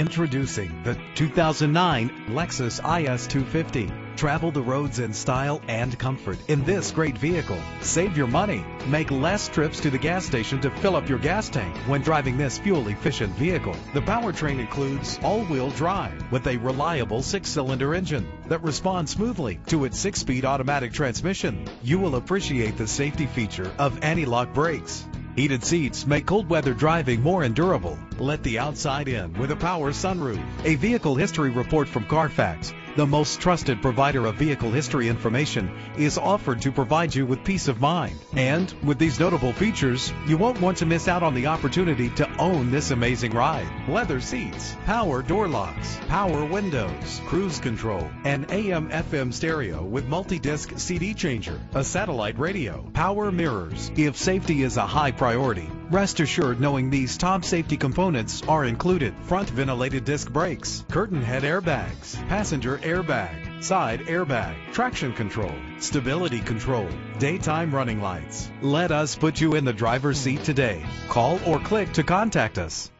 Introducing the 2009 Lexus IS 250. Travel the roads in style and comfort in this great vehicle. Save your money. Make less trips to the gas station to fill up your gas tank when driving this fuel-efficient vehicle. The powertrain includes all-wheel drive with a reliable 6-cylinder engine that responds smoothly to its 6-speed automatic transmission. You will appreciate the safety feature of anti-lock brakes. Heated seats make cold weather driving more endurable. Let the outside in with a power sunroof. A vehicle history report from Carfax, the most trusted provider of vehicle history information, is offered to provide you with peace of mind. And with these notable features, you won't want to miss out on the opportunity to own this amazing ride. Leather seats, power door locks, power windows, cruise control, an AM/FM stereo with multi-disc CD changer, a satellite radio, power mirrors. If safety is a high priority, rest assured knowing these top safety components are included: front ventilated disc brakes, curtain head airbags, passenger airbag, side airbag, traction control, stability control, daytime running lights. Let us put you in the driver's seat today. Call or click to contact us.